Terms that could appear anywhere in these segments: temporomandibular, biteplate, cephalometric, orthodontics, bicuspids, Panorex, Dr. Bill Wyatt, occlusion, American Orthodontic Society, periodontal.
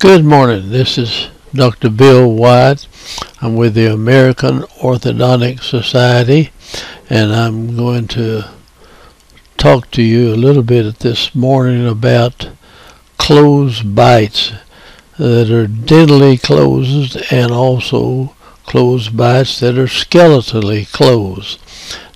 Good morning. This is Dr. Bill Wyatt. I'm with the American Orthodontic Society, and I'm going to talk to you a little bit this morning about closed bites that are dentally closed and also closed bites that are skeletally closed.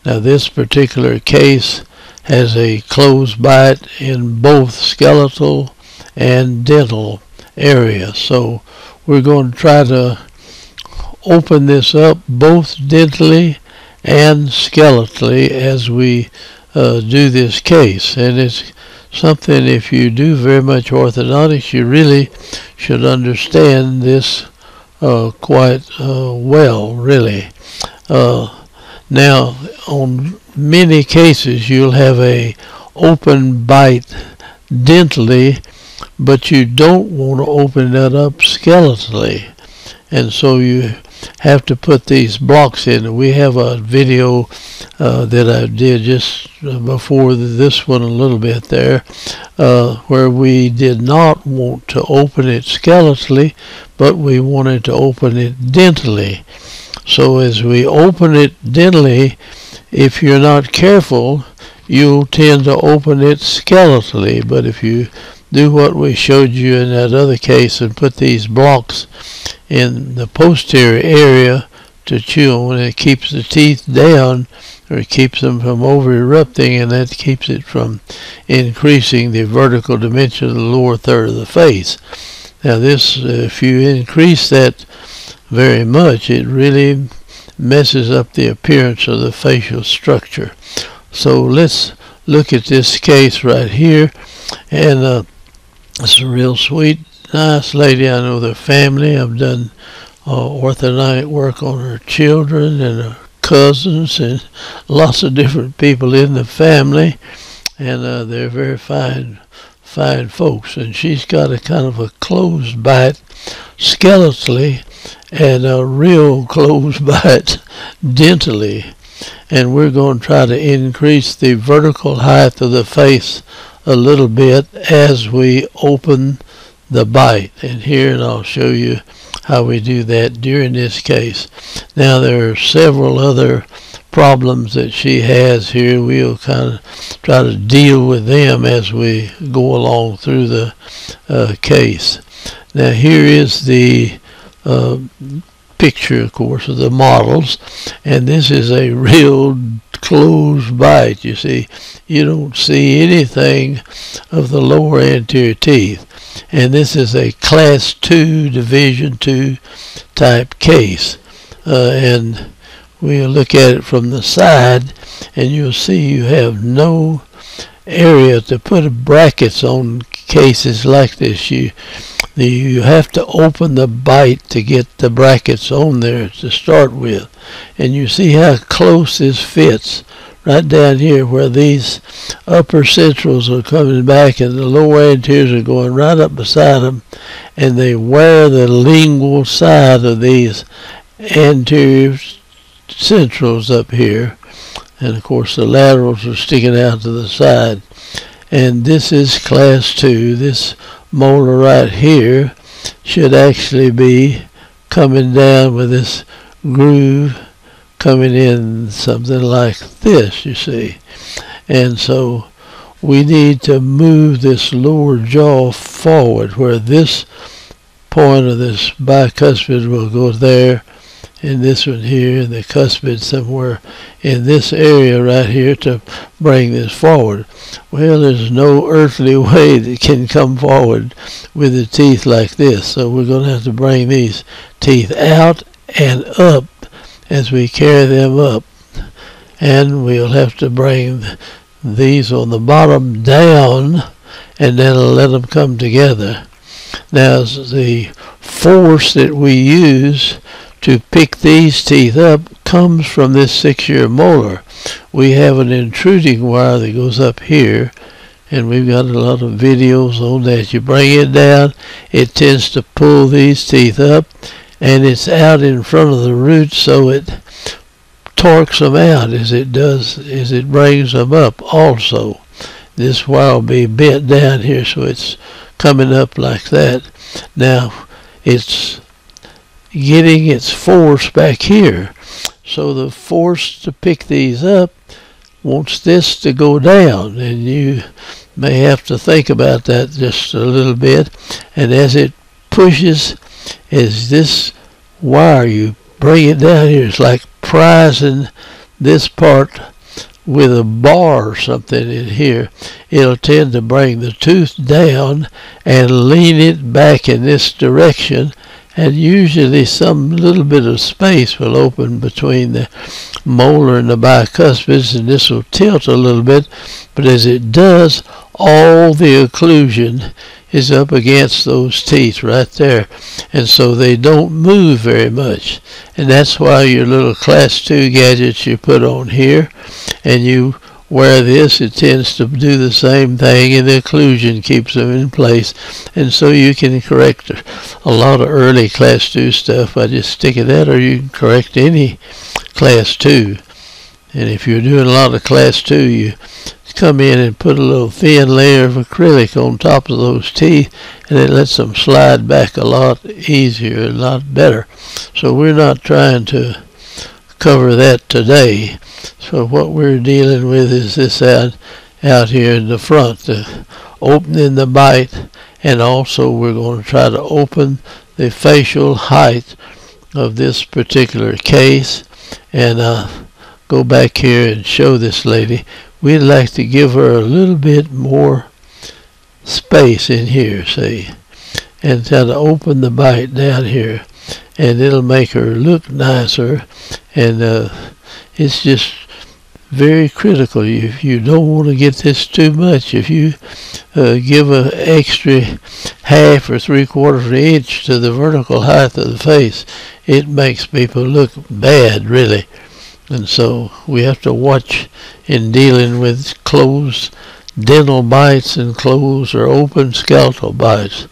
Now, this particular case has a closed bite in both skeletal and dental area, so we're going to try to open this up both dentally and skeletally as we do this case. And it's something, if you do very much orthodontics, you really should understand this quite well, really. Now, on many cases you'll have a open bite dentally, but you don't want to open that up skeletally, and so you have to put these blocks in. We have a video that I did just before this one a little bit there, where we did not want to open it skeletally, but we wanted to open it dentally. So as we open it dentally, if you're not careful, you'll tend to open it skeletally. But if you do what we showed you in that other case and put these blocks in the posterior area to chew on, it keeps the teeth down, or it keeps them from over erupting, and that keeps it from increasing the vertical dimension of the lower third of the face. Now this, if you increase that very much, it really messes up the appearance of the facial structure. So let's look at this case right here, and it's a real sweet, nice lady. I know their family. I've done orthodontic work on her children and her cousins and lots of different people in the family, and they're very fine folks. And she's got a kind of a closed bite skeletally and a real closed bite dentally, and we're going to try to increase the vertical height of the face a little bit as we open the bite. And here, and I'll show you how we do that during this case. Now there are several other problems that she has here. We'll kind of try to deal with them as we go along through the case. Now here is the picture, of course, of the models, and this is a real closed bite. You see, you don't see anything of the lower anterior teeth, and this is a class 2 division 2 type case, and we'll look at it from the side, and you'll see you have no area to put brackets on cases like this. You have to open the bite to get the brackets on there to start with. And you see how close this fits right down here, where these upper centrals are coming back and the lower anteriors are going right up beside them, and they wear the lingual side of these anterior centrals up here, and of course the laterals are sticking out to the side. And this is class 2. This molar right here should actually be coming down with this groove coming in something like this, you see. And so we need to move this lower jaw forward, where this point of this bicuspid will go there, and this one here, and the cuspid somewhere in this area right here to bring this forward. Well, there's no earthly way that can come forward with the teeth like this, so we're going to have to bring these teeth out and up as we carry them up, and we'll have to bring these on the bottom down, and then let them come together. Now, the force that we use to pick these teeth up comes from this 6-year molar. We have an intruding wire that goes up here, and we've got a lot of videos on that. You bring it down, it tends to pull these teeth up, and it's out in front of the root, so it torques them out as it brings them up also. This wire will be bent down here, so it's coming up like that. Now it's getting its force back here. So the force to pick these up wants this to go down, and you may have to think about that just a little bit. And as it pushes, as this wire, you bring it down here, it's like prising this part with a bar or something in here. It'll tend to bring the tooth down and lean it back in this direction, and usually some little bit of space will open between the molar and the bicuspids, and this will tilt a little bit. But as it does, all the occlusion is up against those teeth right there, and so they don't move very much. And that's why your little class 2 gadgets you put on here and you wear this, it tends to do the same thing, and the occlusion keeps them in place. And so you can correct a lot of early class 2 stuff by just sticking that, or you can correct any class 2. And if you're doing a lot of class 2, you come in and put a little thin layer of acrylic on top of those teeth, and it lets them slide back a lot easier, a lot better. So we're not trying to cover that today. So what we're dealing with is this out here in the front, the opening the bite, and also we're going to try to open the facial height of this particular case. And go back here and show this lady. We'd like to give her a little bit more space in here, see, and try to open the bite down here, and it'll make her look nicer. And it's just very critical. If you don't want to get this too much, if you give an extra half or 3/4 inch to the vertical height of the face, it makes people look bad, really. And so we have to watch in dealing with closed dental bites and closed or open skeletal bites.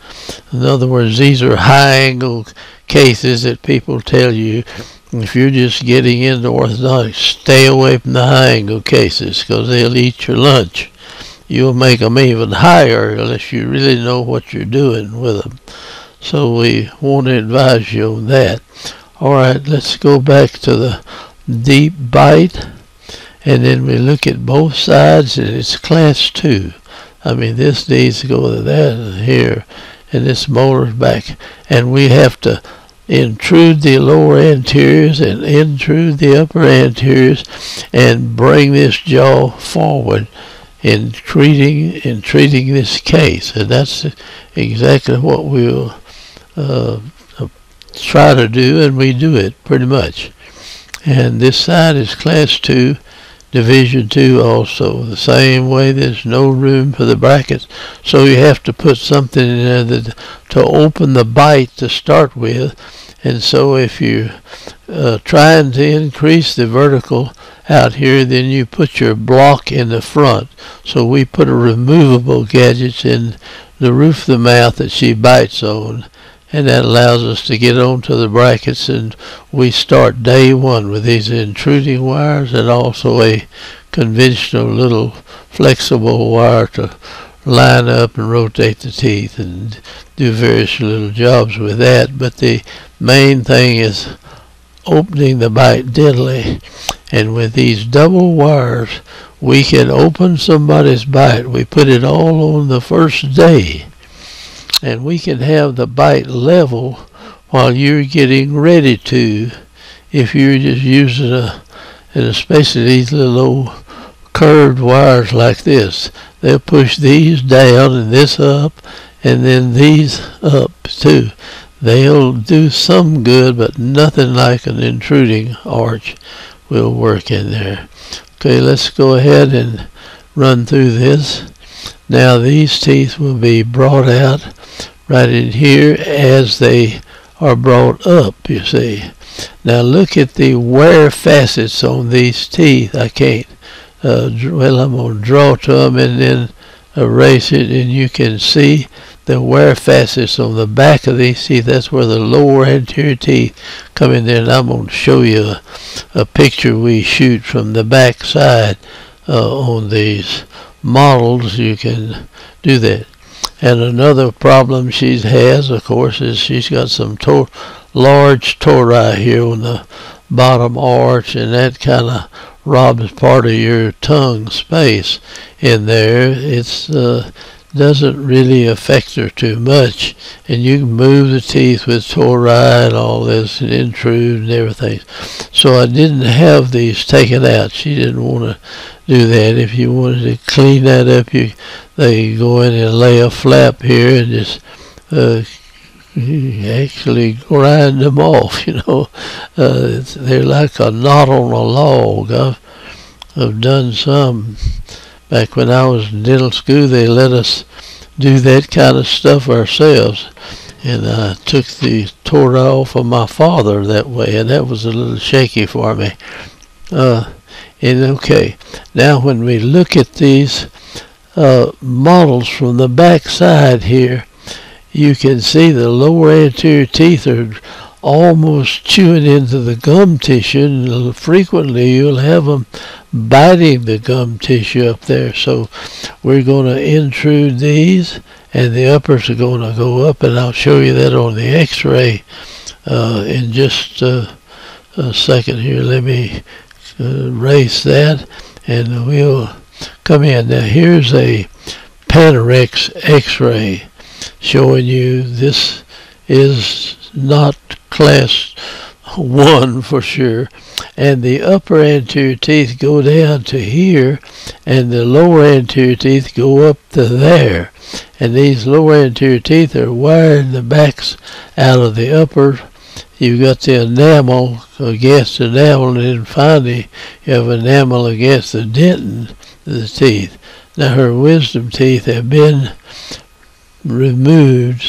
In other words, these are high-angle cases that people tell you, if you're just getting into orthodontics, stay away from the high-angle cases, because they'll eat your lunch. You'll make them even higher unless you really know what you're doing with them. So we want to advise you on that. All right, let's go back to the deep bite, and then we look at both sides, and it's class 2. I mean, this needs to go to that and here, and this molar's back, and we have to intrude the lower anteriors and intrude the upper anteriors and bring this jaw forward in treating this case. And that's exactly what we'll try to do, and we do it pretty much. And this side is class 2, division 2 also. The same way, there's no room for the brackets. So you have to put something in there to open the bite to start with. And so if you're trying to increase the vertical out here, then you put your block in the front. So we put a removable gadget in the roof of the mouth that she bites on, and that allows us to get onto the brackets, and we start day one with these intruding wires and also a conventional little flexible wire to line up and rotate the teeth and do various little jobs with that. But the main thing is opening the bite dentally, and with these double wires we can open somebody's bite. We put it all on the first day, and we can have the bite level while you're getting ready to, if you're just using and especially these little old curved wires like this, they'll push these down and this up, and then these up too. They'll do some good, but nothing like an intruding arch will work in there. Okay, let's go ahead and run through this. Now these teeth will be brought out right in here as they are brought up, you see. Now look at the wear facets on these teeth. I can't, well, I'm going to draw to them and then erase it, and you can see the wear facets on the back of these teeth. That's where the lower anterior teeth come in there, and I'm going to show you a picture we shoot from the back side on these models. You can do that. And another problem she has, of course, is she's got some large tori here on the bottom arch, and that kind of robs part of your tongue space in there. It's doesn't really affect her too much, and you can move the teeth with tori and all this and intrude and everything. So I didn't have these taken out. She didn't want to do that. If you wanted to clean that up, they go in and lay a flap here and just actually grind them off, you know. They're like a knot on a log. I've done some. Back when I was in dental school, they let us do that kind of stuff ourselves. And I took the tori off of my father that way, and that was a little shaky for me. And okay, now when we look at these models from the back side here, you can see the lower anterior teeth are almost chewing into the gum tissue, and frequently you'll have them biting the gum tissue up there. So we're going to intrude these, and the uppers are going to go up, and I'll show you that on the x-ray in just a second here. Let me erase that, and we'll come in. Now here's a Panorex x-ray showing you this is not class 1 for sure, and the upper anterior teeth go down to here, and the lower anterior teeth go up to there, and these lower anterior teeth are wiring the backs out of the upper. You've got the enamel against enamel, and then finally you have enamel against the dentin of the teeth. Now her wisdom teeth have been removed,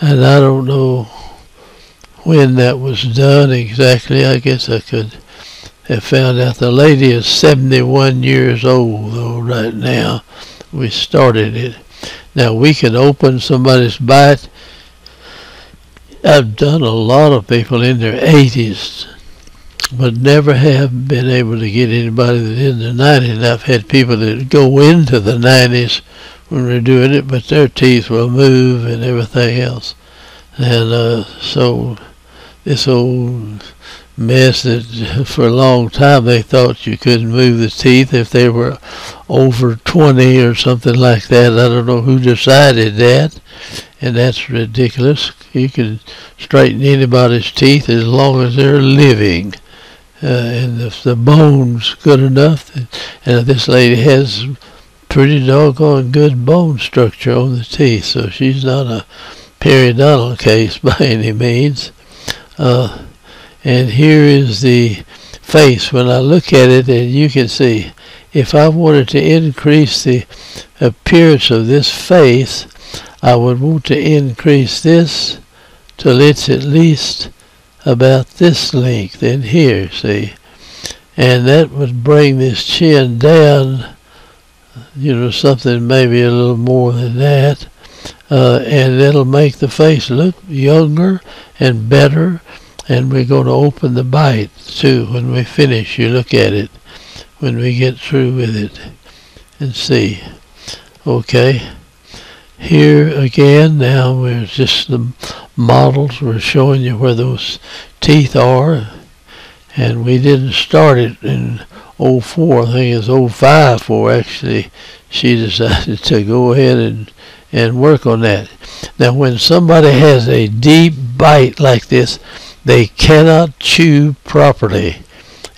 and I don't know when that was done exactly. I guess I could have found out. The lady is 71 years old though right now. We started it. Now we can open somebody's bite. I've done a lot of people in their 80s, but never have been able to get anybody that's in their 90s. I've had people that go into the 90s when we're doing it, but their teeth will move and everything else. And so this old mess that for a long time they thought you couldn't move the teeth if they were over 20 or something like that. I don't know who decided that, and that's ridiculous. You can straighten anybody's teeth as long as they're living. And if the bone's good enough, and if this lady has pretty doggone good bone structure on the teeth, so she's not a periodontal case by any means. And here is the face. When I look at it, and you can see, if I wanted to increase the appearance of this face, I would want to increase this till it's at least about this length in here, see, and that would bring this chin down, you know, something maybe a little more than that, and it'll make the face look younger and better. And we're going to open the bite too when we finish. You look at it when we get through with it and see. Okay, here again, now we're just the models. We're showing you where those teeth are, and we didn't start it in 04, I think it's 05 for actually she decided to go ahead and work on that. Now when somebody has a deep bite like this, they cannot chew properly,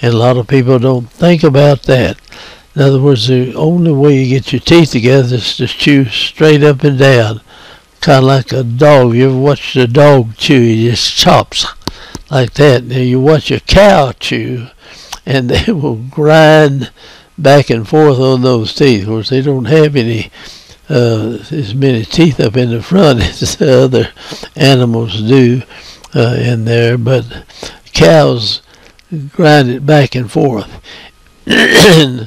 and a lot of people don't think about that. In other words, the only way you get your teeth together is to chew straight up and down, kind of like a dog. You ever watch a dog chew? He just chops like that. Now you watch a cow chew, and they will grind back and forth on those teeth. Of course, they don't have any as many teeth up in the front as the other animals do in there, but cows grind it back and forth. It's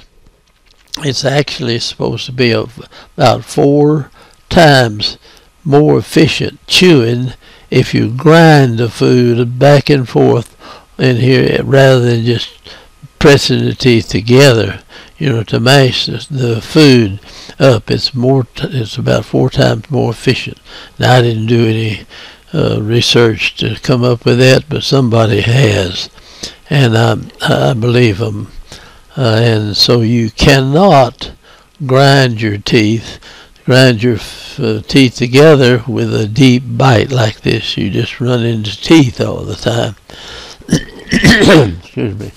actually supposed to be about 4 times more efficient chewing if you grind the food back and forth in here rather than just pressing the teeth together, you know, to mash the food up. It's about 4 times more efficient. Now, I didn't do any research to come up with that, but somebody has, and I believe them. And so you cannot grind your teeth together with a deep bite like this. You just run into teeth all the time. Excuse me.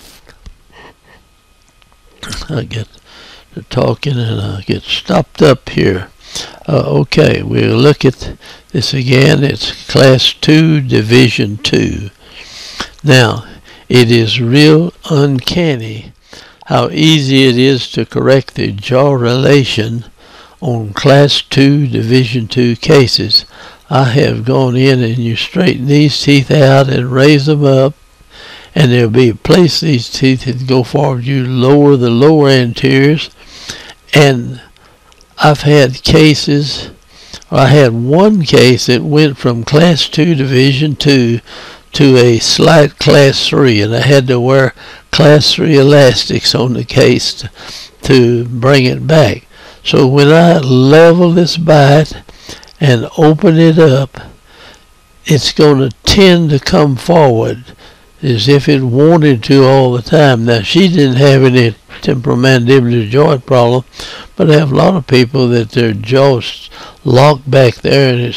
I get to talking and I get stopped up here. Okay, we'll look at this again. It's Class 2, Division 2. Now, it is real uncanny how easy it is to correct the jaw relation on Class 2, Division 2 cases. I have gone in and you straighten these teeth out and raise them up, and there'll be a place these teeth that go forward. You lower the lower anteriors, and I've had cases, or I had one case that went from Class 2 Division 2 to a slight Class 3, and I had to wear Class 3 elastics on the case to bring it back. So when I level this bite and open it up, it's going to tend to come forward as if it wanted to all the time. Now, she didn't have any temporomandibular joint problem, but I have a lot of people that their jaws lock back there, and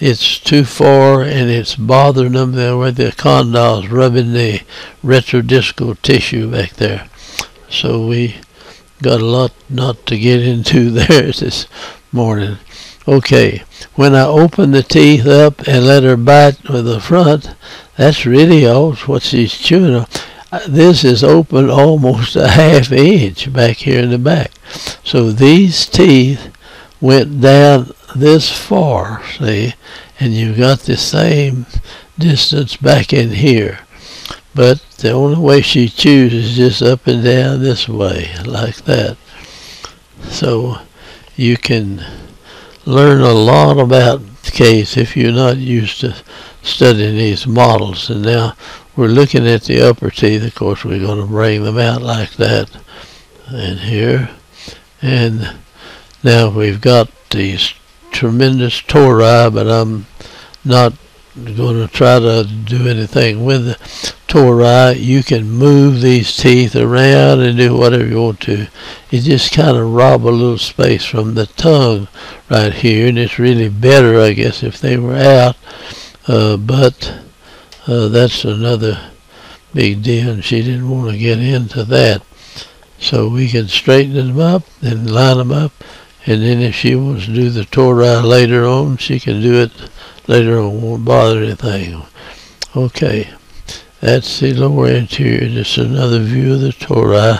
it's too far and it's bothering them there with the condyles rubbing the retrodiscal tissue back there. So we got a lot not to get into there this morning. Okay, when I open the teeth up and let her bite with the front, that's really all what she's chewing on. This is open almost a half inch back here in the back. So these teeth went down this far, see, and you've got the same distance back in here. But the only way she chews is just up and down this way, like that. So you can learn a lot about the case if you're not used to studying these models. And now we're looking at the upper teeth. Of course, we're going to bring them out like that in here. And now we've got these tremendous tori, but I'm not going to try to do anything with the tori. You can move these teeth around and do whatever you want to. It just kind of rob a little space from the tongue right here, and it's really better, I guess, if they were out. But that's another big deal, and she didn't want to get into that. So we can straighten them up and line them up, and then if she wants to do the tori later on, she can do it later on. Won't bother anything. Okay, that's the lower anterior. Just another view of the tori.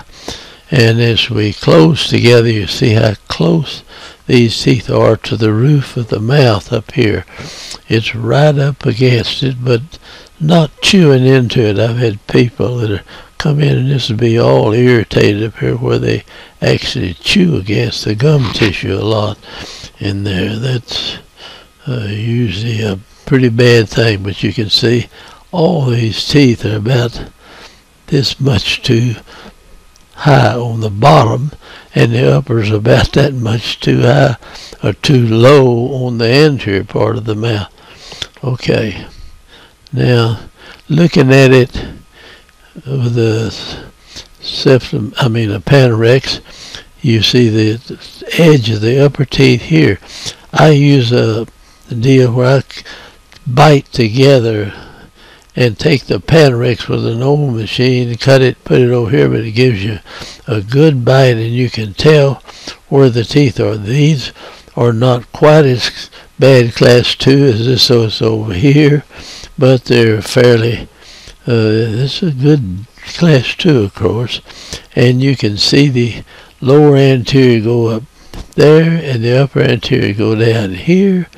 And as we close together, you see how close these teeth are to the roof of the mouth up here. It's right up against it, but not chewing into it. I've had people that are come in and this would be all irritated up here where they actually chew against the gum tissue a lot in there. That's usually a pretty bad thing, but you can see all these teeth are about this much too high on the bottom, and the upper's about that much too high or too low on the anterior part of the mouth. Okay, now looking at it with a septum, I mean a panorex, you see the edge of the upper teeth here. I use a deal where I bite together and take the panorex with an old machine, cut it, put it over here, but it gives you a good bite and you can tell where the teeth are. These are not quite as bad Class 2 as this, so it's over here, but they're fairly, this is a good Class 2, of course, and you can see the lower anterior go up there and the upper anterior go down here,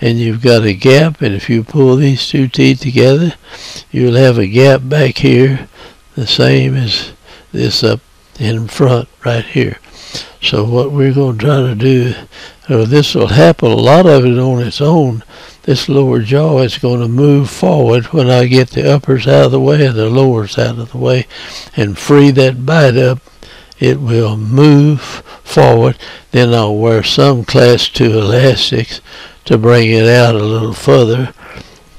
and you've got a gap, and if you pull these two teeth together, you'll have a gap back here the same as this up in front right here. So what we're going to try to do, this will happen, a lot of it on its own. This lower jaw is going to move forward when I get the uppers out of the way and the lowers out of the way and free that bite up. It will move forward. Then I'll wear some class 2 elastics to bring it out a little further.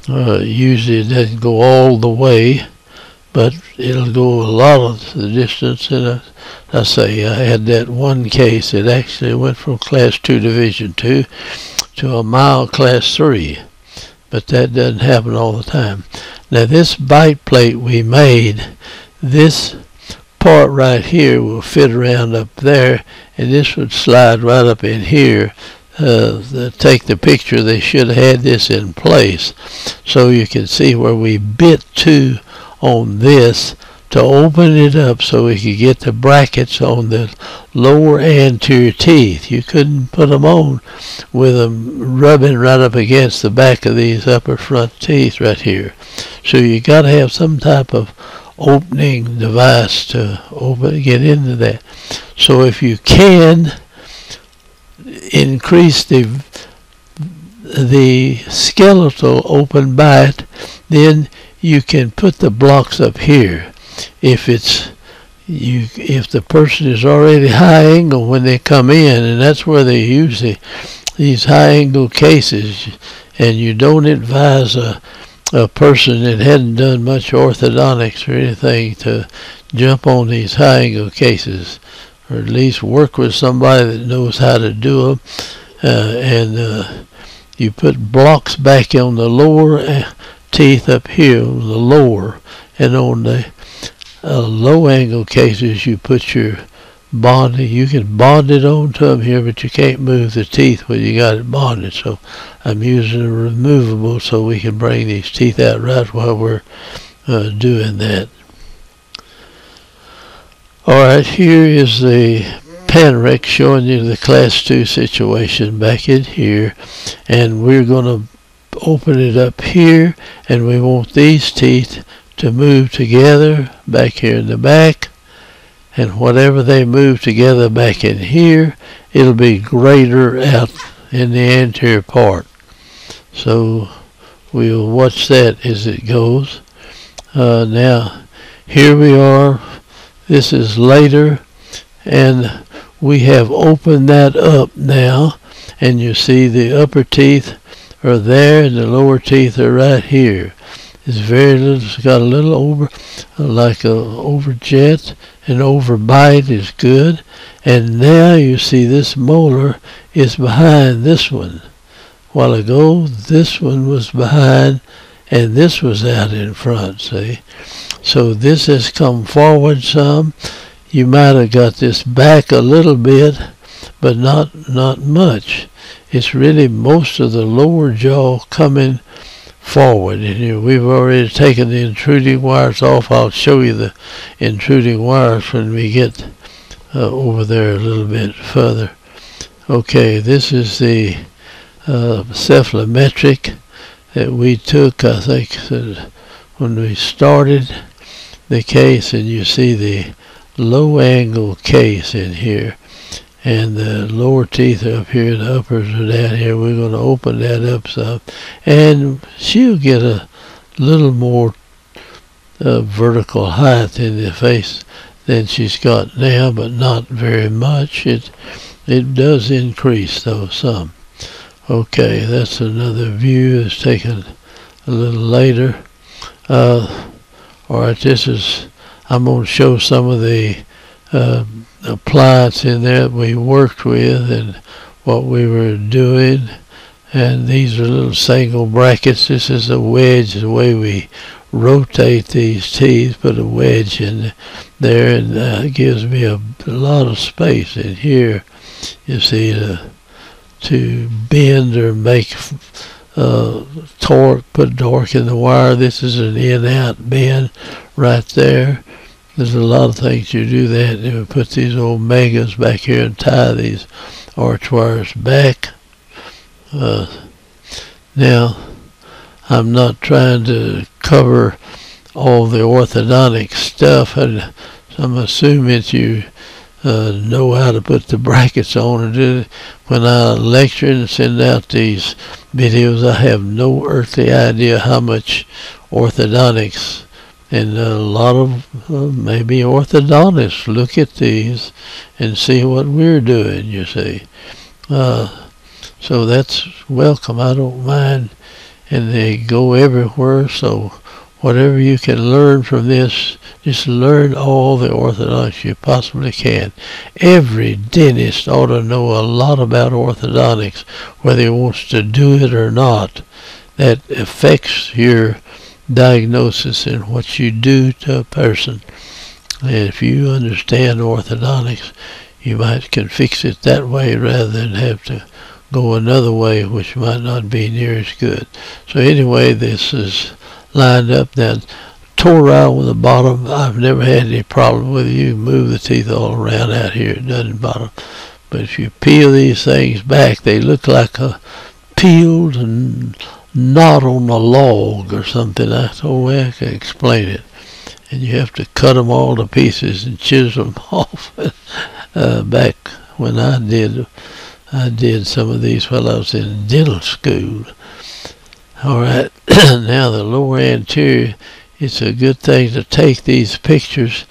Usually it doesn't go all the way, but it'll go a lot of the distance. And I say I had that one case that actually went from class 2 division 2 to a mild class 3, but that doesn't happen all the time. Now this bite plate we made, this part right here will fit around up there, and this would slide right up in here. Take the picture, they should have had this in place so you can see where we bit to on this to open it up so we could get the brackets on the lower anterior teeth. You couldn't put them on with them rubbing right up against the back of these upper front teeth right here. So you got to have some type of opening device to get into that. So if you can increase the skeletal open bite, then you can put the blocks up here. If the person is already high angle when they come in, and that's where they use these high angle cases, and you don't advise a person that hadn't done much orthodontics or anything to jump on these high angle cases, or at least work with somebody that knows how to do them. You put blocks back on the lower teeth up here, on the lower, and on the low angle cases you put your bonding. You can bond it onto them here, but you can't move the teeth when you got it bonded. So I'm using a removable so we can bring these teeth out right while we're doing that. Alright, here is the Panrex showing you the class 2 situation back in here, and we're going to open it up here, and we want these teeth to move together back here in the back. And whatever they move together back in here, it'll be greater out in the anterior part. So we'll watch that as it goes. Now, here we are. This is later, and we have opened that up now. And you see the upper teeth are there, and the lower teeth are right here. It's very little. It's got a little over, like a overjet, and overbite is good. And now you see this molar is behind this one. A while ago, this one was behind, and this was out in front. See, so this has come forward some. You might have got this back a little bit, but not much. It's really most of the lower jaw coming forward in here. We've already taken the intruding wires off. I'll show you the intruding wires when we get over there a little bit further. Okay, this is the cephalometric that we took, I think, when we started the case, and you see the low angle case in here, and the lower teeth are up here, the uppers are down here. We're going to open that up some, and she'll get a little more vertical height in the face than she's got now, but not very much. It does increase, though, some. Okay, that's another view that's taken a little later. All right, this is, I'm going to show some of the appliance in there that we worked with and what we were doing, and these are little single brackets. This is a wedge, the way we rotate these teeth, put a wedge in there, and it gives me a lot of space in here, you see, to bend or make torque, put torque in the wire. This is an in-out bend right there. There's a lot of things you do that. And we put these old megas back here and tie these arch wires back. Now, I'm not trying to cover all the orthodontic stuff, and I'm assuming that you know how to put the brackets on and do it. When I lecture and send out these videos, I have no earthly idea how much orthodontics and a lot of maybe orthodontists look at these and see what we're doing, you see. So that's welcome. I don't mind. And they go everywhere, so whatever you can learn from this, just learn all the orthodontics you possibly can. Every dentist ought to know a lot about orthodontics, whether he wants to do it or not. That affects your diagnosis and what you do to a person. And if you understand orthodontics, you might can fix it that way rather than have to go another way, which might not be near as good. So anyway, this is lined up now. Tore around with the bottom. I've never had any problem with it. You move the teeth all around out here. It doesn't bother. But if you peel these things back, they look like a peeled knot on a log or something. That's the only way I can explain it. And you have to cut them all to pieces and chisel them off. Back when I did some of these while I was in dental school. All right, now the lower anterior, it's a good thing to take these pictures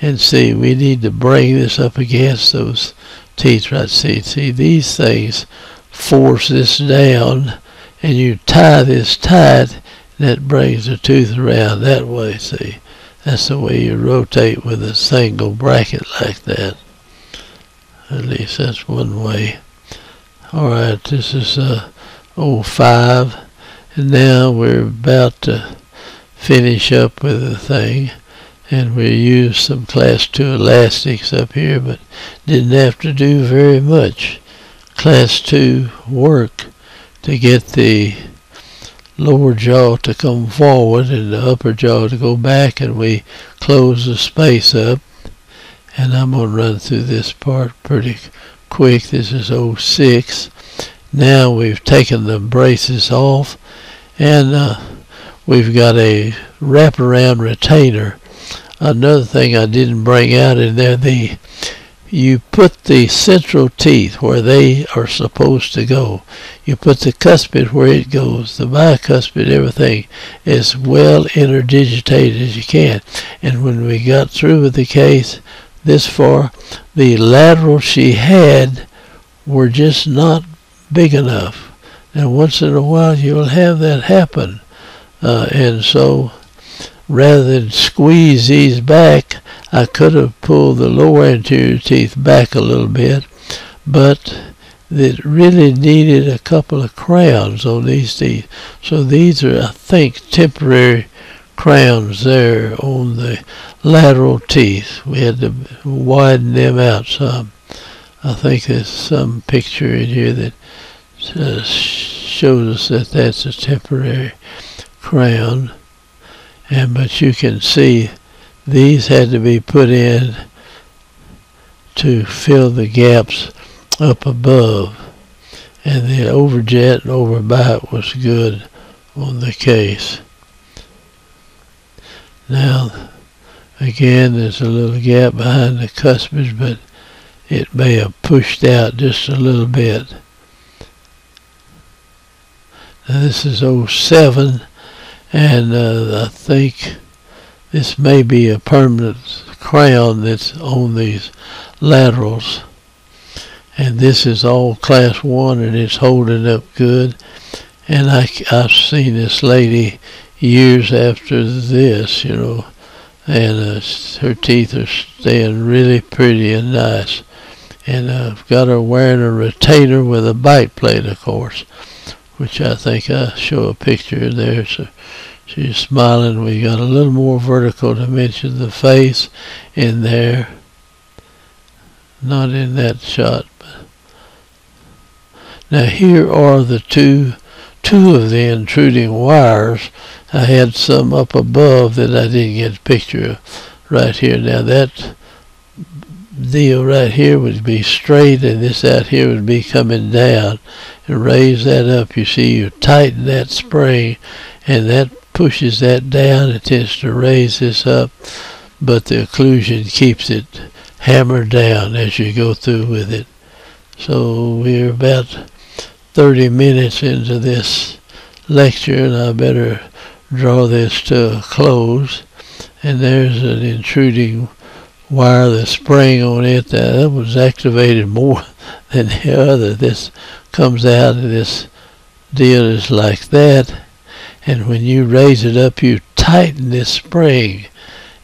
and see. We need to bring this up against those teeth right. See these things force this down, and you tie this tight, and that brings the tooth around that way, see. That's the way you rotate with a single bracket like that. At least that's one way. All right, this is 05, and now we're about to finish up with the thing, and we used some class 2 elastics up here, but didn't have to do very much class 2 work to get the lower jaw to come forward and the upper jaw to go back, and we close the space up. And I'm going to run through this part pretty quick. This is 06. Now we've taken the braces off, and we've got a wraparound retainer. Another thing I didn't bring out in there, you put the central teeth where they are supposed to go. You put the cuspid where it goes, the bicuspid, everything as well interdigitated as you can. And when we got through with the case, this far, the laterals she had were just not big enough. Now once in a while you'll have that happen, and so rather than squeeze these back, I could have pulled the lower anterior teeth back a little bit, but it really needed a couple of crowns on these teeth. So these are, I think, temporary crowns there on the lateral teeth. We had to widen them out some. I think there's some picture in here that shows us that that's a temporary crown, but you can see these had to be put in to fill the gaps up above, and the overjet and overbite was good on the case. Now, again, there's a little gap behind the cuspid, but it may have pushed out just a little bit. Now, this is 07, and I think this may be a permanent crown that's on these laterals. And this is all class 1, and it's holding up good. And I've seen this lady years after this, you know, and her teeth are staying really pretty and nice. And I've got her wearing a retainer with a bite plate, of course, which I think I show a picture there. So she's smiling. We got a little more vertical dimension of the face in there. Not in that shot. But now here are the two of the intruding wires. I had some up above that I didn't get a picture of right here. Now that deal right here would be straight, and this out here would be coming down, and raise that up. You see, you tighten that spring, and that pushes that down. It tends to raise this up, but the occlusion keeps it hammer down as you go through with it. So we're about 30 minutes into this lecture, and I better draw this to a close. And there's an intruding wire that's sprang on it that was activated more than the other. This comes out of this deal is like that, and when you raise it up, you tighten this spring,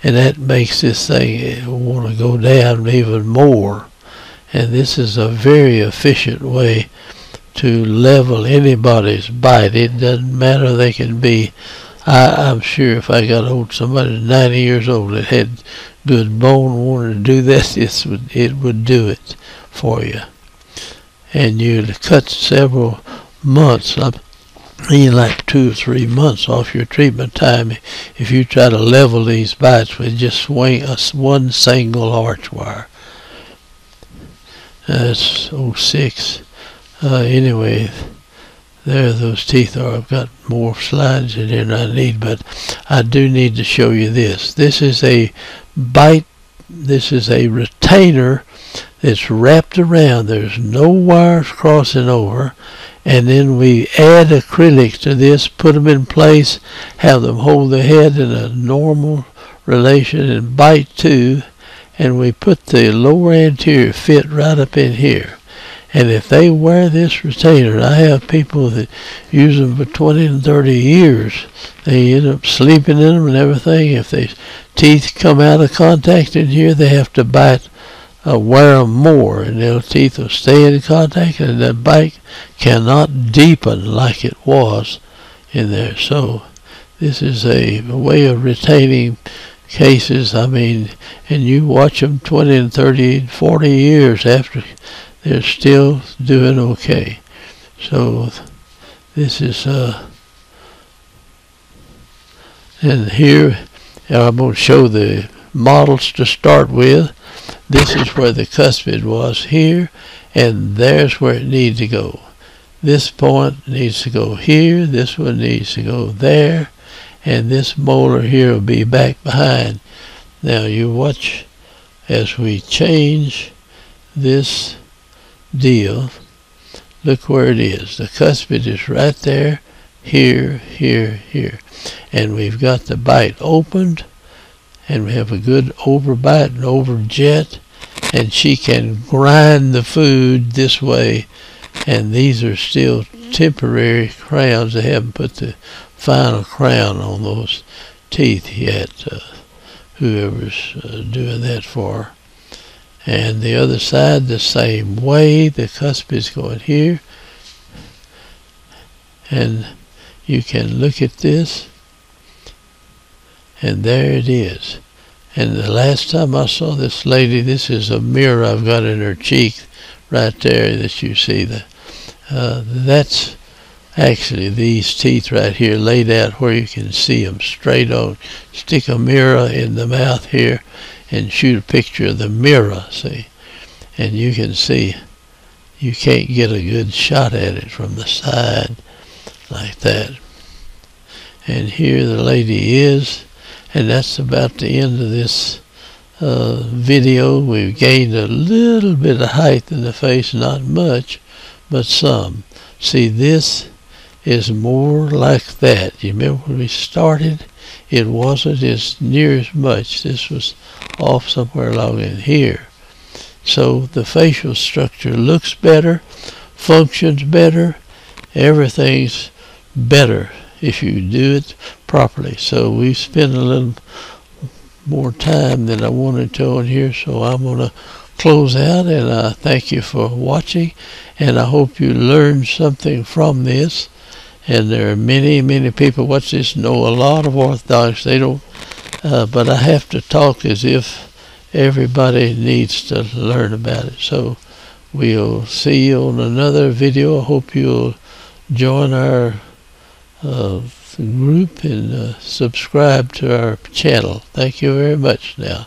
and that makes this thing want to go down even more. And this is a very efficient way to level anybody's bite. It doesn't matter. They can be, I'm sure if I got old, somebody 90 years old that had good bone wanted to do this, it would do it for you. And you'd cut several months, I mean like 2 or 3 months off your treatment time if you try to level these bites with just swing one single arch wire. That's 06. Anyway, there those teeth are. I've got more slides in here than I need, but I do need to show you this. This is a bite. This is a retainer that's wrapped around. There's no wires crossing over. And then we add acrylics to this, put them in place, have them hold the head in a normal relation and bite too. And we put the lower anterior fit right up in here. And if they wear this retainer, I have people that use them for 20 and 30 years. They end up sleeping in them and everything. If their teeth come out of contact in here, they have to bite, wear them more, and their teeth will stay in contact, and that bite cannot deepen like it was in there. So this is a way of retaining cases. I mean, and you watch them 20 and 30 and 40 years after. They're still doing okay. So this is and here I'm going to show the models to start with. This is where the cuspid was here, and there's where it needs to go. This point needs to go here, this one needs to go there, and this molar here will be back behind. Now you watch as we change this deal. Look where it is. The cuspid is right there, here, here, here. And we've got the bite opened, and we have a good overbite and overjet, and she can grind the food this way. And these are still temporary crowns. They haven't put the final crown on those teeth yet, whoever's doing that for. And the other side the same way. The cuspid's going here, and you can look at this, and there it is. And the last time I saw this lady, this is a mirror I've got in her cheek right there that you see. That's actually these teeth right here laid out where you can see them straight on. Stick a mirror in the mouth here and shoot a picture of the mirror, see? And you can see, you can't get a good shot at it from the side like that. And here the lady is, and that's about the end of this video. We've gained a little bit of height in the face, not much, but some. See, this is more like that. You remember when we started? It wasn't as near as much. This was off somewhere along in here. So the facial structure looks better, functions better, everything's better if you do it properly. So we spent a little more time than I wanted to on here, so I'm going to close out, and I thank you for watching, and I hope you learned something from this. And there are many, many people watch this, know a lot of orthodontics. They don't, but I have to talk as if everybody needs to learn about it. So we'll see you on another video. I hope you'll join our group and subscribe to our channel. Thank you very much now.